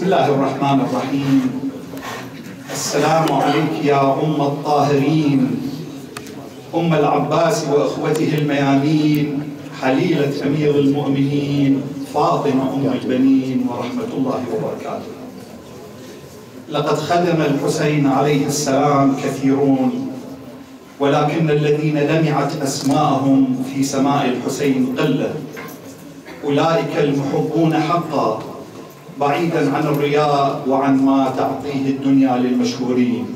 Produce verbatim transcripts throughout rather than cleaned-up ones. بسم الله الرحمن الرحيم. السلام عليك يا أم الطاهرين، أم العباس وأخوته الميامين، حليلة أمير المؤمنين، فاطمة أم البنين، ورحمة الله وبركاته. لقد خدم الحسين عليه السلام كثيرون، ولكن الذين لمعت أسماءهم في سماء الحسين قلة، أولئك المحبون حقا بعيدا عن الرياء وعن ما تعطيه الدنيا للمشهورين،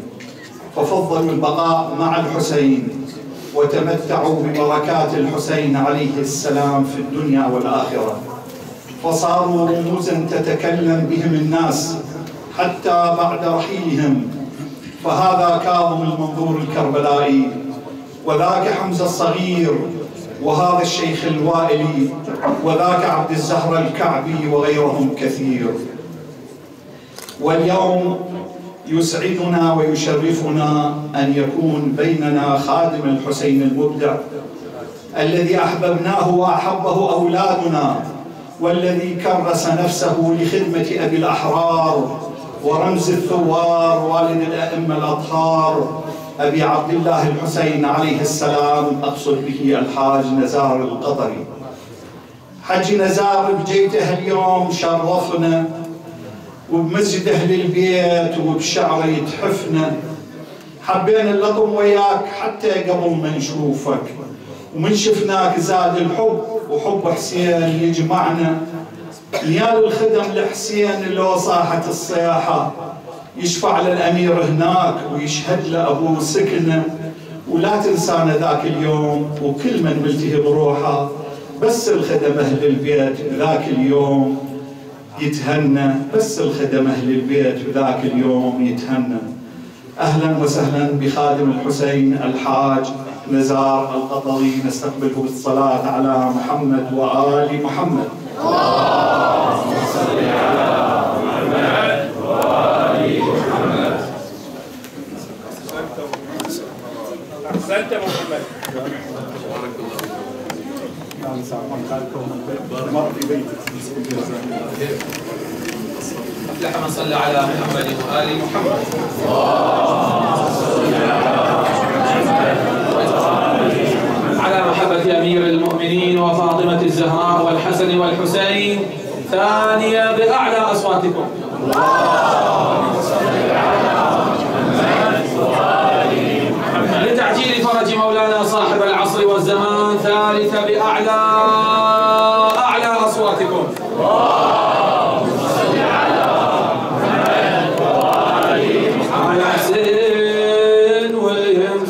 ففضلوا البقاء مع الحسين وتمتعوا ببركات الحسين عليه السلام في الدنيا والآخرة، فصاروا رموزا تتكلم بهم الناس حتى بعد رحيلهم. فهذا كاظم المنظور الكربلائي، وذاك حمزه الصغير، وهذا الشيخ الوائلي، وذاك عبد الزهر الكعبي، وغيرهم كثير. واليوم يسعدنا ويشرفنا أن يكون بيننا خادم الحسين المبدع، الذي أحببناه وأحبه أولادنا، والذي كرس نفسه لخدمة أبي الأحرار ورمز الثوار والد الأئمة الأطهار أبي عبد الله الحسين عليه السلام، أقصد به الحاج نزار القطري. حج نزار بجيته اليوم شرفنا، وبمسجد أهل البيت وبشعره يتحفنا، حبينا اللطم وياك حتى قبل ما نشوفك، ومن شفناك زاد الحب، وحب حسين يجمعنا. يا للخدم لحسين لو صاحت الصياحة، يشفع للأمير هناك ويشهد له أبوه سكنة. ولا تنسانا ذاك اليوم وكل من ملتهي بروحه، بس الخدم أهل البيت ذاك اليوم يتهنى، بس الخدم أهل البيت ذاك اليوم يتهنى. أهلا وسهلا بخادم الحسين الحاج نزار القطري، نستقبله بالصلاة على محمد وآل محمد. اللهم صل على محمد وآل محمد. أحسنت محمد. بارك الله فيك. يا نساء من خالكم البيت مر في بيتك. أفلح من صلى على محمد وآل محمد. اللهم صل على محمد. على محبة أمير المؤمنين وفاطمة الزهراء والحسن والحسين ثانية بأعلى أصواتكم. اللهم صل على محمد وآل محمد. لتعجيل فرج مولانا صاحب العصر والزمان ثالثة بأعلى أعلى أصواتكم. اللهم صل على محمد وآل محمد. على حسين والهم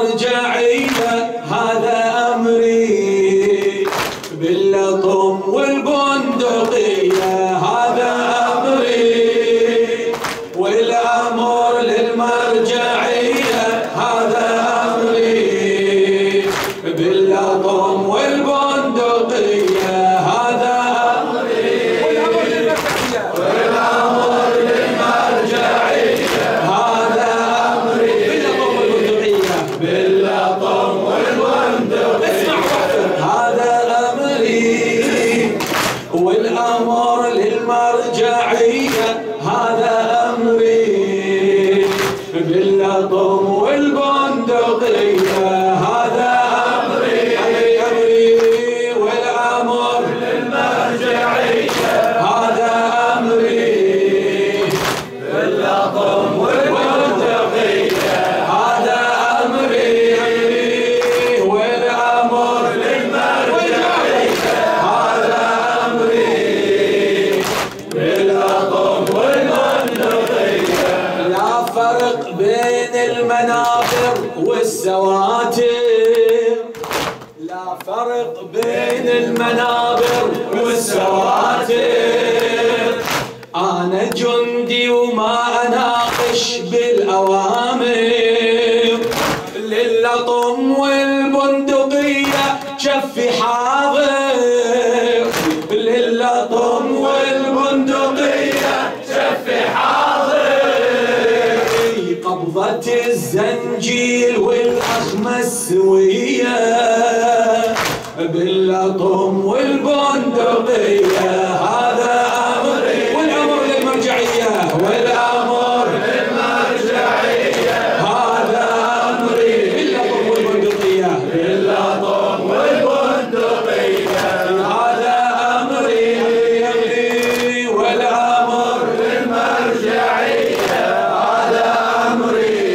وارجع إلى هذا أمري باللطم والبندقية، هذا أمري والأمر للمرجعية، هذا أمري باللطم والبندقية، هذا أمري والأمر للمرجعية، هذا أمري باللطم والبندقية، باللطم والبندقية، هذا أمري والأمر للمرجعية، هذا أمري باللطم والبندقية، هذا أمري أمري والأمر للمرجعية، هذا أمري باللطم والبندقية، هذا أمري والأمر للمرجعية، هذا أمري باللطم والبندقية. لا فرق بين المناظر والسواتر، لا فرق بين المنابر والسواتر، أنا جندي وما أناقش بالأوامر، للطم والبندقية شفي حاضر، للطم والبندقية شفي حاضر، قبضة الزنجيل والأخمة السوية، باللطم والبندقية، هذا أمري والأمر للمرجعية، والأمر للمرجعية، هذا أمري باللطم والبندقية، باللطم والبندقية، هذا أمري والأمر للمرجعية، هذا أمري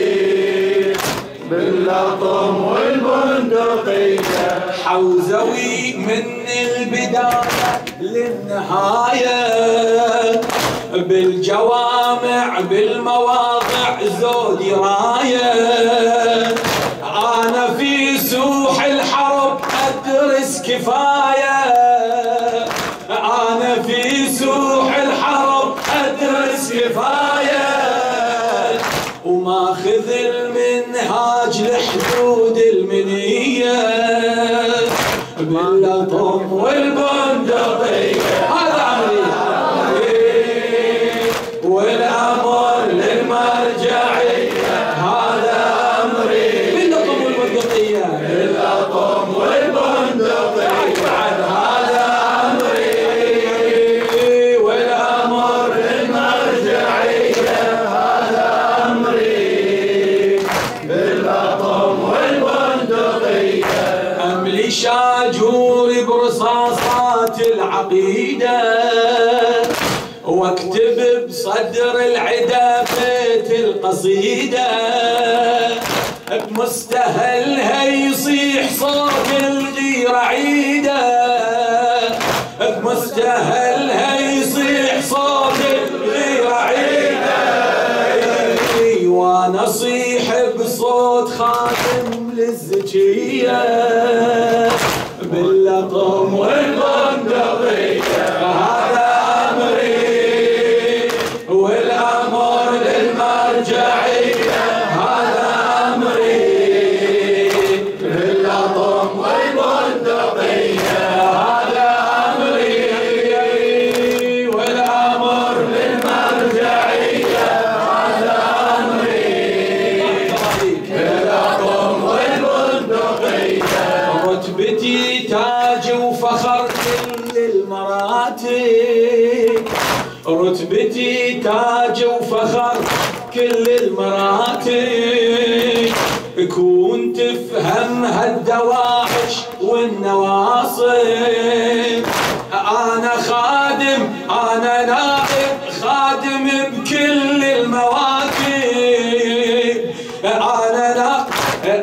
باللطم والبندقية. حوزوي من البداية للنهاية، بالجوامع بالمواضع زودي راية، أنا في سوح الحرب أدرس كفاية، أنا في سوح الحرب أدرس كفاية، وماخذ المنهاج لحدود المنية، باللطم والبندقية، هذا أمري والأمر للمرجعية، هذا أمري باللطم والبندقية، باللطم والبندقية، هذا أمري والأمر للمرجعية، هذا أمري باللطم والبندقية. أملي شاجوري برصاصات العقيدة، واكتب بصدر العدا بيت القصيدة، بمستهلها يصيح صوت الغيرة عيدة، بمستهلها يصيح صوت الغيرة عيدة، وانا اصيح بصوت خاتم للزكية، باللطم والبندقية، هذا أمري والأمر للمرجعية، هذا أمري باللطم والبندقية، هذا أمري والأمر للمرجعية، هذا أمري باللطم والبندقية. رتبتي تاج وفخر كل المراتب، رتبتي تاج وفخر كل المراتب، كون تفهم هالدواعش والنواصب، أنا خادم، أنا نائب خادم بكل المواكب، أنا نائب،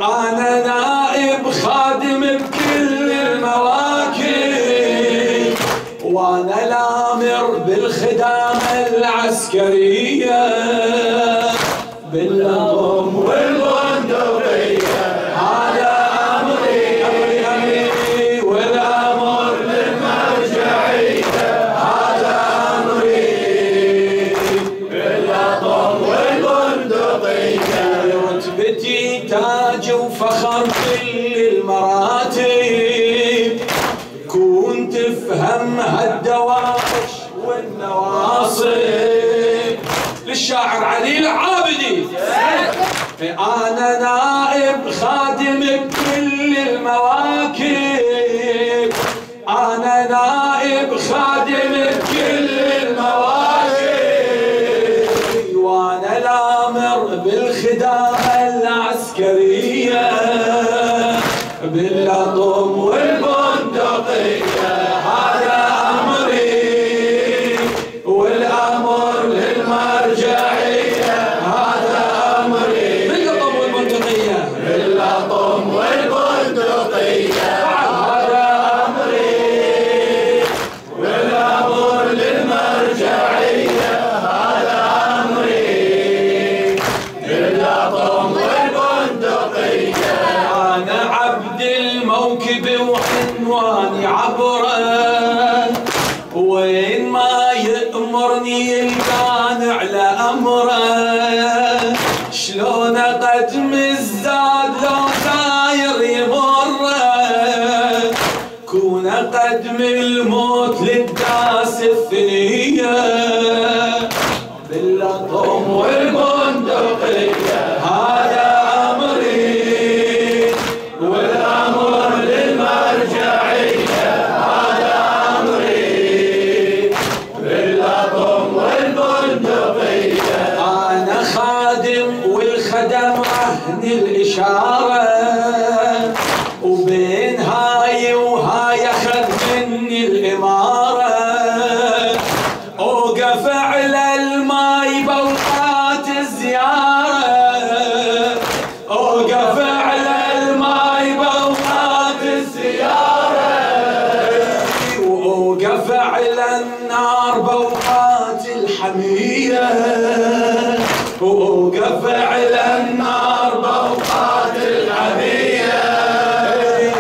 أنا نائب خادم بكل المواكب، وأنا الآمر بالخدامة العسكرية، باللطم والبندقية، الشيعي تاج وفخر كل المراتب، كون تفهم هالدواعش والنواصب. للشاعر علي العابدي، أنا نائب خادم بكل المواكب، أنا نائب خادم بكل المواكب، وأنا الآمر بالخدامة العسكرية باللطم والبندقية، هذا أمري والأمر للمرجعية، هذا أمري باللطم والبندقية، باللطم والبندقية، هذا أمري والأمر للمرجعية، هذا أمري باللطم والبندقية. أنا عبد الموكب وعنواني عبره، وين ما يأمرني الكان على أمره، شلون أقدم الزاد لو ساير يمره، كون أقدم الموت للداس الثنية باللطم والبندقية، هذا أمري والأمر للمرجعية، هذا أمري باللطم والبندقية. أنا خادم والخدم عهد الإشارة، وبين هاي وهاي أخذ مني الإمارة، أوقف على الماي بوقات الزيارة، أوقف على الماي بوقات الزيارة، وأوقف على النار بوقات الحمية، وأوقف على النار بوقات الحمية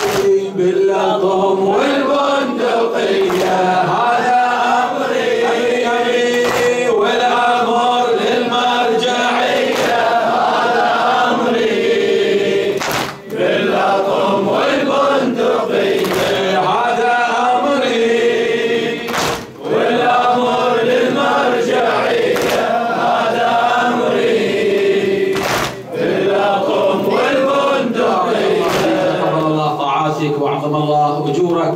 باللطم والبندقية، هذا أمري والأمر للمرجعية، هذا أمري باللطم والبندقية، هذا أمري والأمر للمرجعية، هذا أمري باللطم والبندقية. قبل الله طاعاتك وعظم الله أجورك.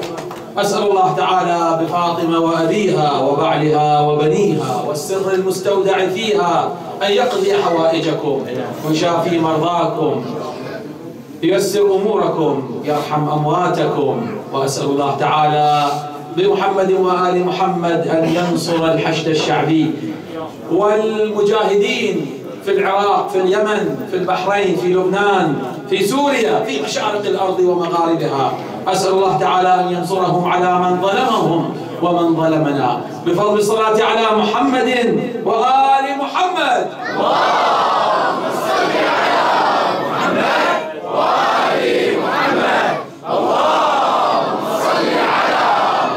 أسأل الله تعالى بفاطمة وأبيها وبعلها وبنيها والسر المستودع فيها أن يقضي حوائجكم ويشافي مرضاكم، ييسر أموركم، يرحم أمواتكم. وأسأل الله تعالى بمحمد وآل محمد أن ينصر الحشد الشعبي والمجاهدين في العراق، في اليمن، في البحرين، في لبنان، في سوريا، في مشارق الأرض ومغاربها. أسأل الله تعالى أن ينصرهم على من ظلمهم ومن ظلمنا، بفضل الصلاة على محمد وآل محمد. اللهم صل على محمد وآل محمد. اللهم صل على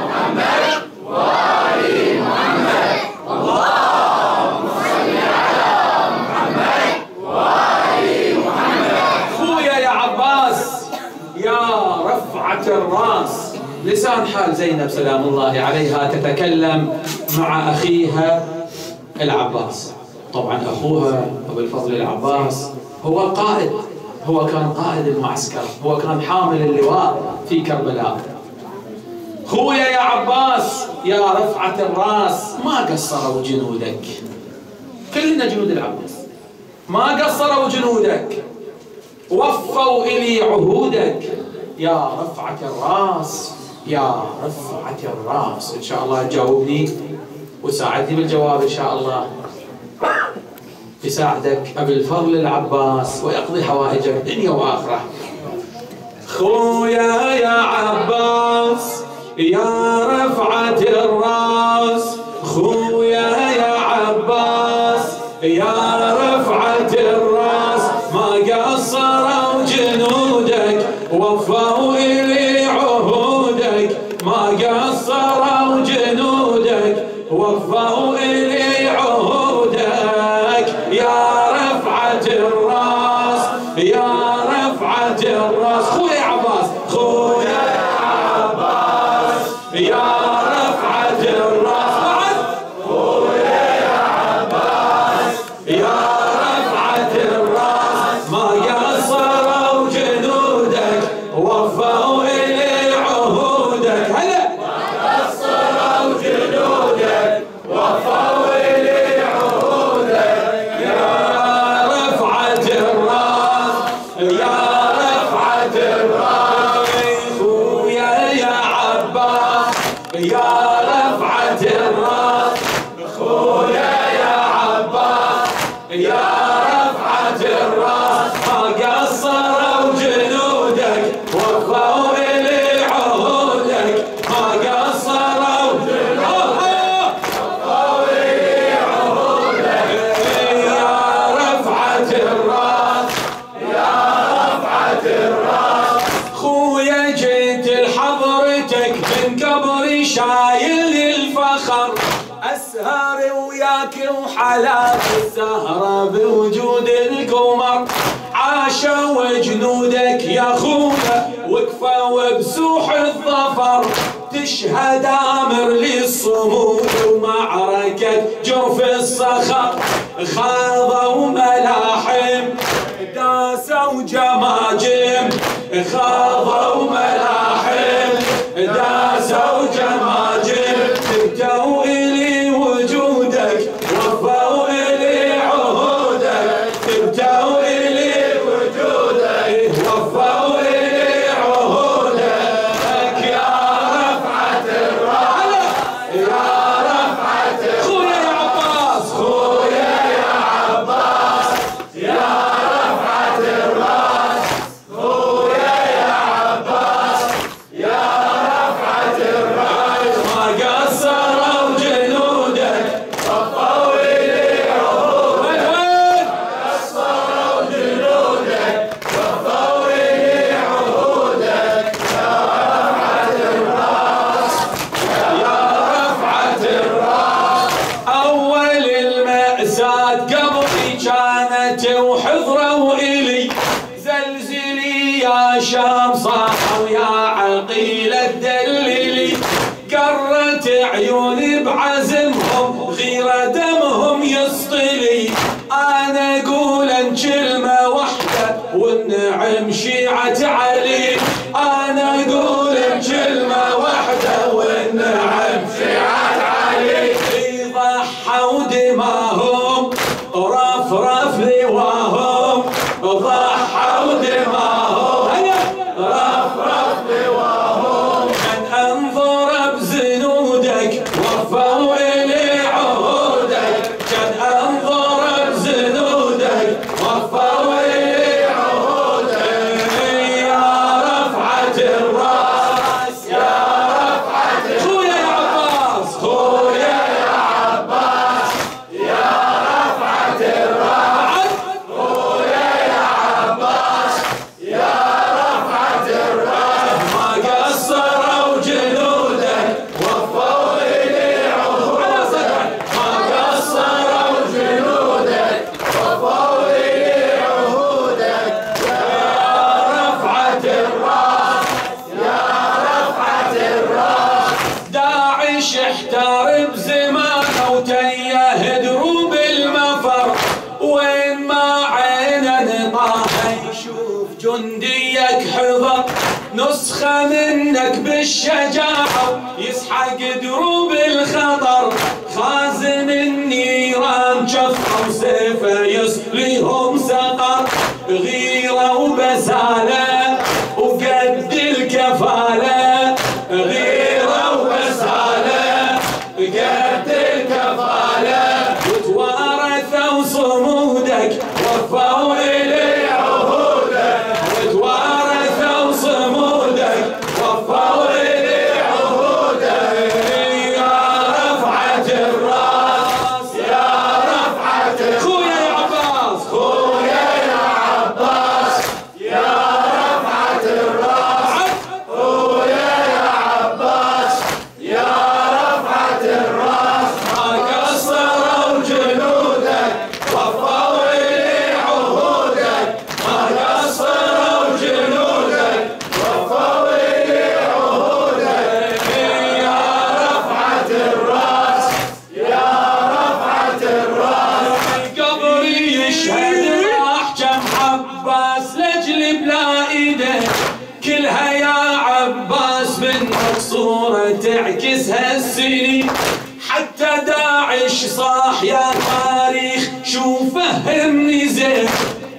محمد وآل محمد. اللهم صل على محمد وآل محمد. خويا يا عباس يا رفعة الراس، لسان حال زينب سلام الله عليها تتكلم مع أخيها العباس. طبعا أخوها أبو الفضل العباس هو قائد، هو كان قائد المعسكر، هو كان حامل اللواء في كربلاء. خويا يا عباس يا رفعة الراس، ما قصروا جنودك، كلنا جنود العباس، ما قصروا جنودك، وفوا إلي عهودك يا رفعة الراس، يا رفعة الراس. إن شاء الله تجاوبني وساعدني بالجواب، إن شاء الله يساعدك أبي الفضل العباس ويقضي حوائجك دنيا وآخرة. خويا يا عباس يا رفعة الراس، خويا يا عباس يا رفعة الراس، ما قصروا جنودك وفوا إلي عهودك، ما قصروا جنودك وفوا إلي عهودك، يا رفعة الراس يا رفعة الراس خويا عباس خويا عباس يا رفعة الراس بعد خويا عباس يا رفعة الراس ما قصروا جنودك ووفوا إلي عهودك هلا ما قصروا جنودك ووفوا إلي عهودك يا رفعة الراس يا رفعة الراس خويا يا عباس يا رفعة الراس خويا يا عباس يا رفعة الراس ما قصروا جنودك وفوا إلي عهودك ما قصروا جنودك وفوا إلي عهودك يا رفعة الراس يا خويا جيت لحضرتك من قبري شايل الفخر اسهر وياك وحلاك الزهره بوجود القمر عاشوا جنودك يا خويا وقفوا بسوح الظفر تشهد امر للصمود ومعركه جوف الصخر خاضوا ملاحم داسوا جماجم خاضوا ملاحم داسوا جماجم ابتوا إلي وجودك وفوا إلي عهودك ابتوا إلي وجودك وفوا إلي عهودك يا رفعة الراس يا رفعة الراس خويا يا عباس خويا يا عباس يا وحضروا إلي زلزلي يا شام صاحوا يا عقيلة دللي قرت عيوني بعزمهم غير دمهم يسطلي أنا أقول إن كلمة واحدة والنعم شيعة علي أنا أقول إن كلمة واحدة والنعم شيعة علي ضحوا دماهم رف رف لواهم ضحوا دماهم رف رف لواهم من انظر بزنودك وفوا الي عهودك من انظر بزنودك وفوا الي عهودك يا رفعة الراس يا رفعة الراس خويا يا عباس خويا يا عباس يا احتار بزمانه وتيه دروب المفر وين ما عينه طاحه يشوف جنديك حضر نسخه منك بالشجاعه يسحق دروب الخطر خازن النيران جفه وسيفه يسليهم سقر غيره وبساله وقد الكفاله غيره وبساله قد الكفالة وتوارثوا صمودك وفوا إلي عهودك وتوارثوا صمودك وفوا إلي عهودك يا رفعة الراس يا رفعة الراس خويا يا عباس الصورة تعكسها السنين، حتى داعش صاح يا تاريخ شو فهمني زين،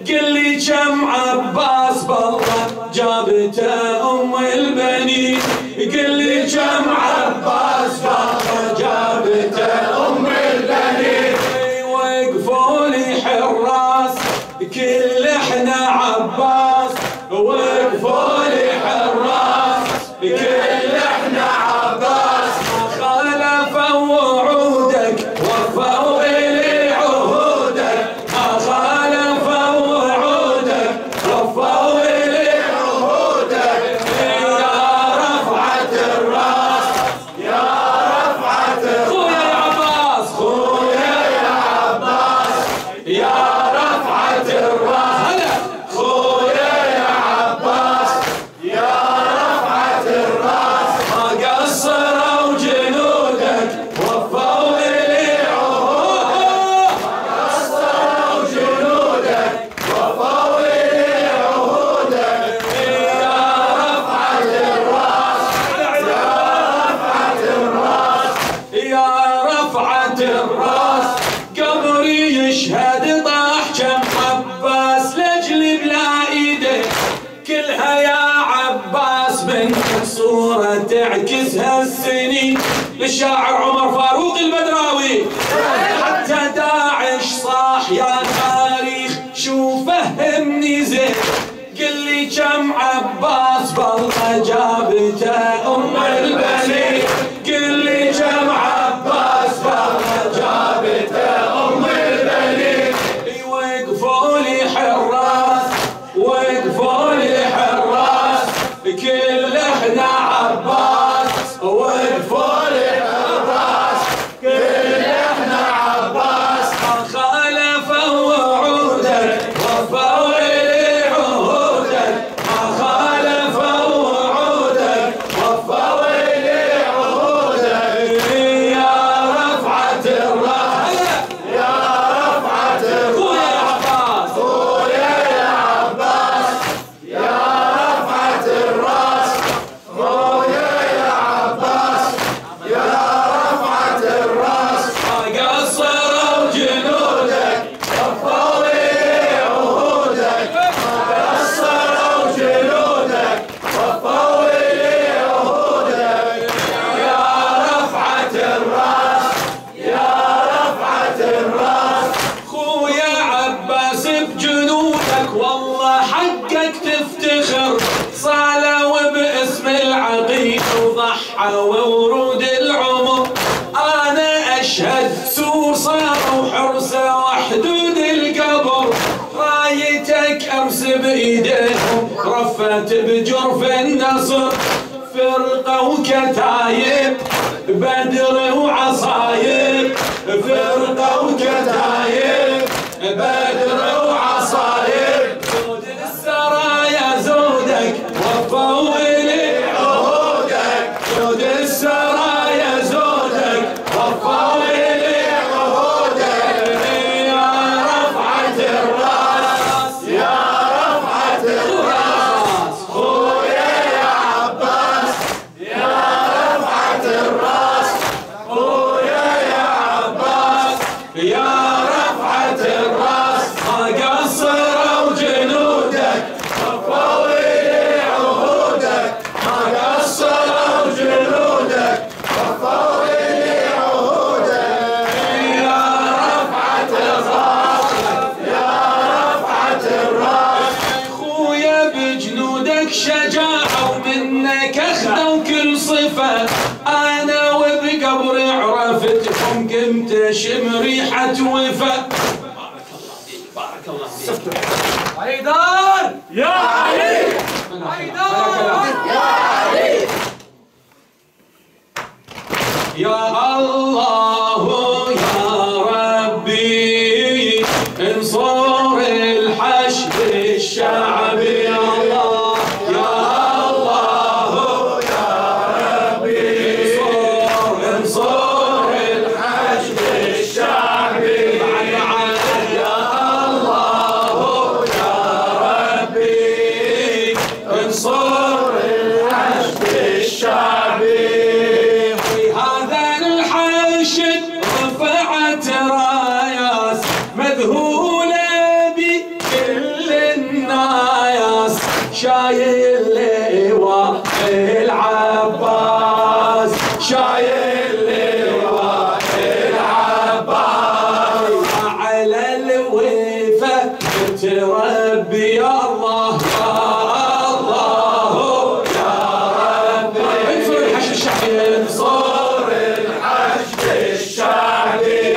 قل لي كم عباس بالله جابته أم البنين، قل لي كم عباس بالله جابته أم البنين، وقفوا لي حراس كل احنا عباس، وقفوا لي حراس كل احنا عباس، خالفوا وعودك وفوا إلي عهودك، خالفوا وعودك وفوا إلي عهودك، يا رفعة الراس يا رفعة الراس، خويا يا عباس خويا يا عباس، يا رفعة الراس صورة تعكسها السنين، للشاعر عمر فاروق البدراوي، حتى داعش صاح يا تاريخ شو فهمني زين، قل لي كم عباس بالله جابته أم البنين، قل لي كم عباس بالله جابته أم البنين، وقفوا لي حراس وقفوا لي حراس كل احنا عباس، وقفوا لي حراس كل احنا عباس، خالفوا وعودك وفوا لي عهودك، خالفوا وعودك وفوا لي عهودك، يا رفعة الراس يا رفعة الراس، خويا يا عباس خويا يا عباس، يا رفعة الراس تفتخر، صالوا باسم العقيد وضحوا ورود العمر، انا اشهد سور صاروا حرسه وحدود القبر، رايتك امس بايديهم رفت بجرف النصر، فرقه وكتايب بدر وعصايب، فرقه وكتايب بدر وعصايب، شجاعة ومنك اخذوا كل صفة، انا وبقبري عرفتهم قمت اشم ريحة وفا، بارك الله فيك بارك الله فيك، حيدر يا علي حيدر يا علي، يا الله يا ربي انصر الحشد الشعبي، انصر الحشد الشعبي. شايل لواء العباس، شايل لواء العباس، على الوفا تربي يا الله يا الله يا رب. انصر الحشد الشعبي، انصر الحشد الشعبي.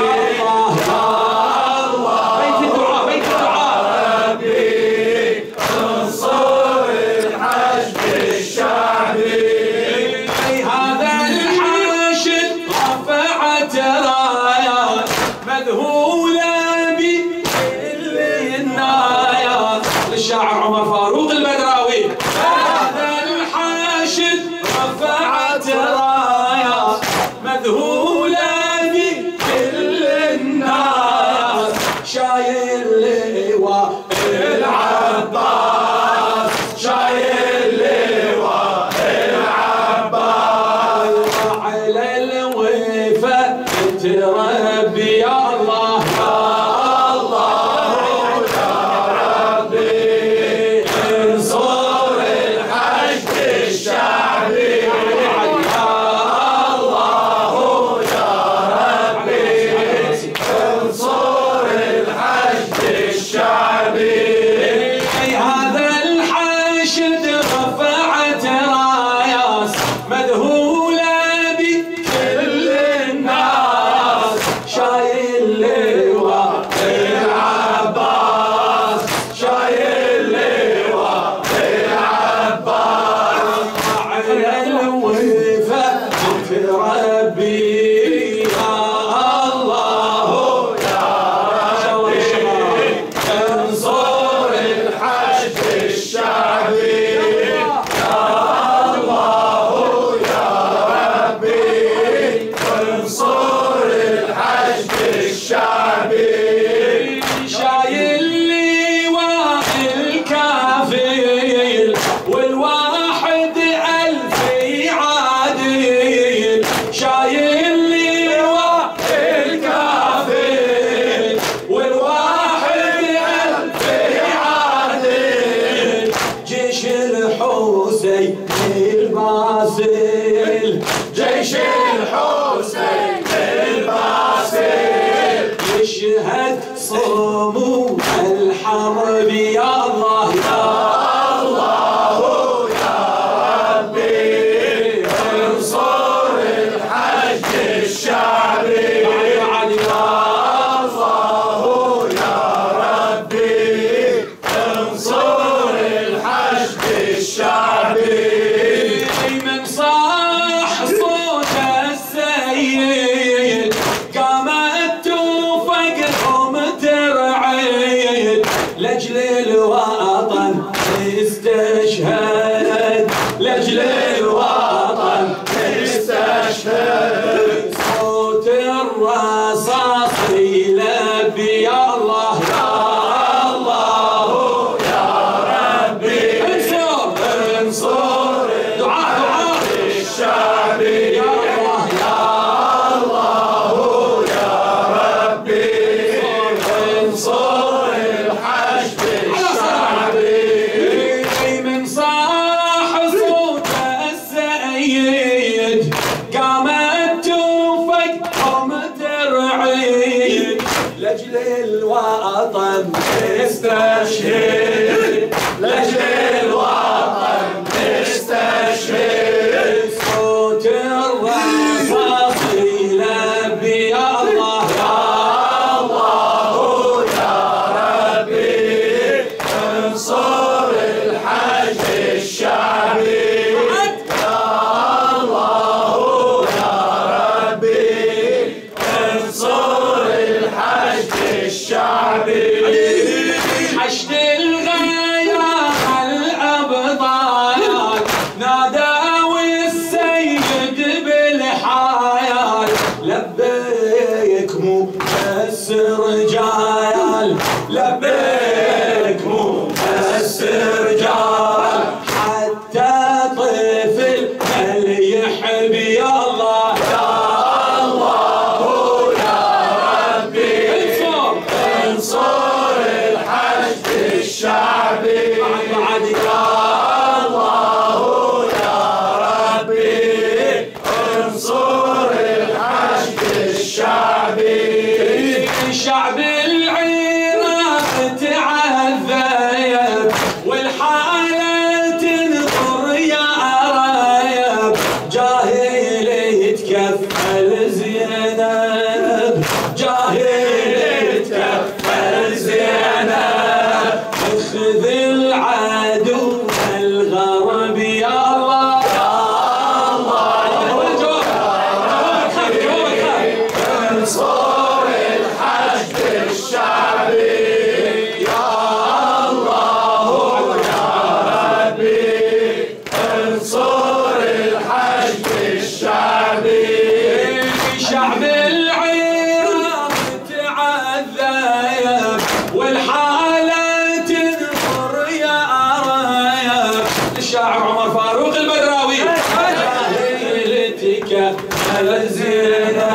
الشاعر عمر فاروق البدراوي، هذا الحاشد رفعت رايه مذهوله بكل الناس، شايل لواء العباس، شايل لواء العباس، على الوفا تربي يا الله ربي يا الله يا ربي. انصر الحشد الشعبي يا الله يا ربي، انصر الحشد الشعبي. شايل لواء الكافل والواحد ألفي عادل، شايل لواء الكافل والواحد ألف عادل، جيش الحسين الباسل، جيش الحسين الباسل، يشهد صمود الحرب يا الله يا الشعبي. من صاح صوت السيد قامت وفقهم ترعيد، لأجل الوطن استشهد، لأجل الوطن استشهد، صوت الرصاص يلبي يا الله الشعبي. يا الله يا الله يا ربي، انصر الحشد الشعبي. من صاح صوت السيد قامت وفقهم ترعيد، لأجل الوطن استشهد، لأجل الوطن استشهد، حشد الشعبي. ياخذ العدو الغرب يا الله يا الله يا الله انصر الحشد الشعبي يا الله يا ربي انصر الحشد الشعبي شعب العراق تعذب والحالة تنفر يا رايب الشاعر عمر فاروق البراوي جاهلتك الزينة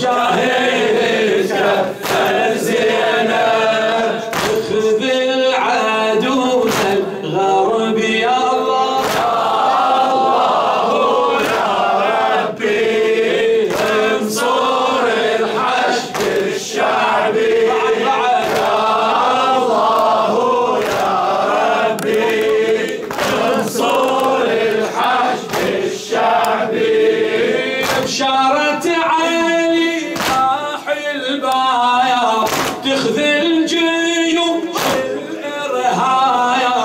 جاهلتك الزينة تخذ العدو الغرب يا الله يا الله يا ربي انصر الحشد الشعبي يا الله يا ربي انصر الحشد الشعبي بشارة علي راح البايع تخذ الجيوش الارهايا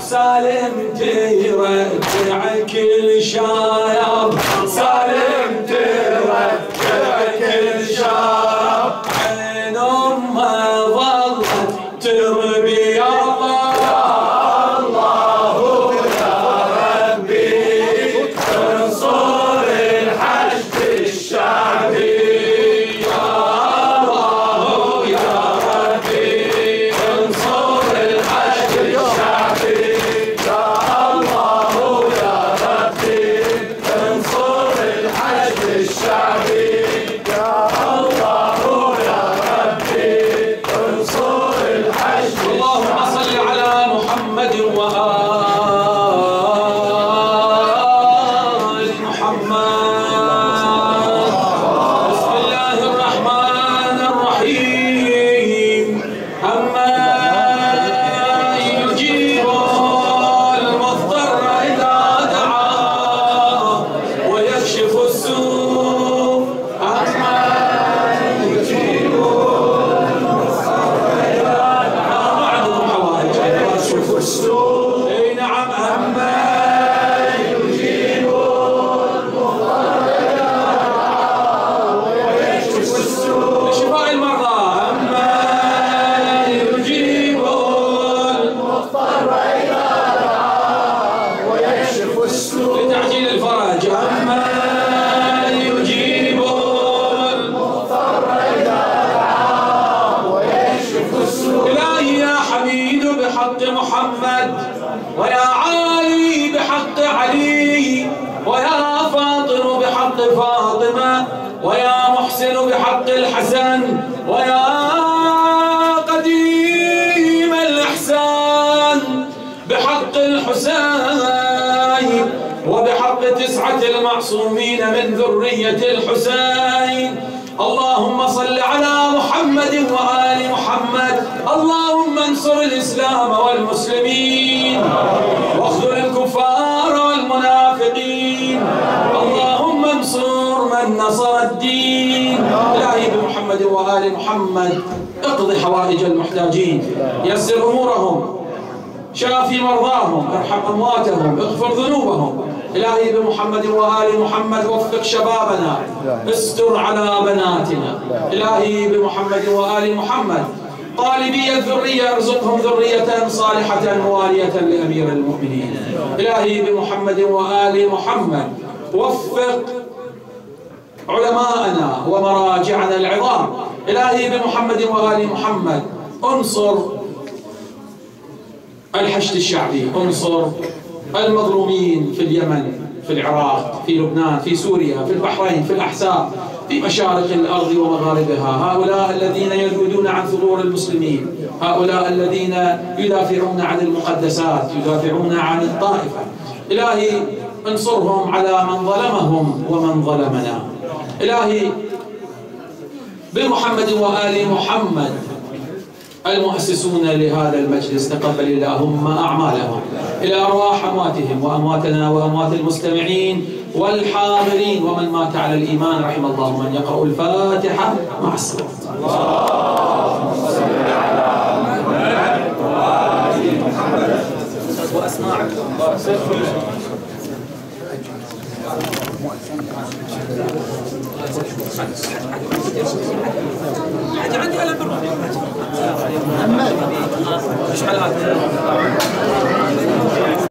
سالم ترجع كل شايب سالم ترجع كل شايب عين امه ظلت تربي يا الله يا الله يا ربي انصر الحشد الشعبي يا الله يا ربي انصر الحشد الشعبي يا الله يا ربي انصر الحشد الشعبي يا الله يا ربي انصر الحشد اللهم صل على محمد وآل محمد بسم الله الرحمن الرحيم أما يجيب المضطر إذا دعاه ويكشف السوء أما يجيب المضطر إذا دعاه بعضهم حوائج ويكشف السوء أي نعم أما يجيب المضطر إذا دعاه ويكشف السوء لشفاء المرضى أما يجيب المضطر إذا دعاه ويكشف السوء لتعجيل الفرج أما يجيب المضطر إذا دعاه ويكشف السوء إلهي يا حميد بحق محمد ويا عالي بحق علي ويا فاطر بحق فاطمة ويا محسن بحق الحسن ويا قديم الإحسان بحق الحسين وبحق تسعة المعصومين من ذرية الحسين اللهم صل على محمد وآل محمد اللهم انصر الإسلام والمسلمين واخذل الكفار والمنافقين اللهم انصر من نصر الدين إلهي بمحمد وآل محمد اقض حوائج المحتاجين يسر أمورهم شافي مرضاهم ارحم أمواتهم اغفر ذنوبهم إلهي بمحمد وآل محمد وفق شبابنا استر على بناتنا إلهي بمحمد وآل محمد طالبي الذرية ارزقهم ذرية صالحة موالية لأمير المؤمنين إلهي بمحمد وآل محمد وفق علماءنا ومراجعنا العظام إلهي بمحمد وآل محمد انصر الحشد الشعبي انصر المظلومين في اليمن في العراق في لبنان في سوريا في البحرين في الأحساء في مشارق الأرض ومغاربها هؤلاء الذين يذودون عن ثغور المسلمين هؤلاء الذين يدافعون عن المقدسات يدافعون عن الطائفة إلهي انصرهم على من ظلمهم ومن ظلمنا إلهي بمحمد وآل محمد المؤسسون لهذا المجلس تقبل اللهم أعمالهم إلى أرواح أمواتهم وأمواتنا وأموات المستمعين والحاضرين ومن مات على الإيمان رحم الله من يقرأ الفاتحة مع السلامة. اسماء عندكم بارسة. عندي عندي ألم بالروح. مش حالات.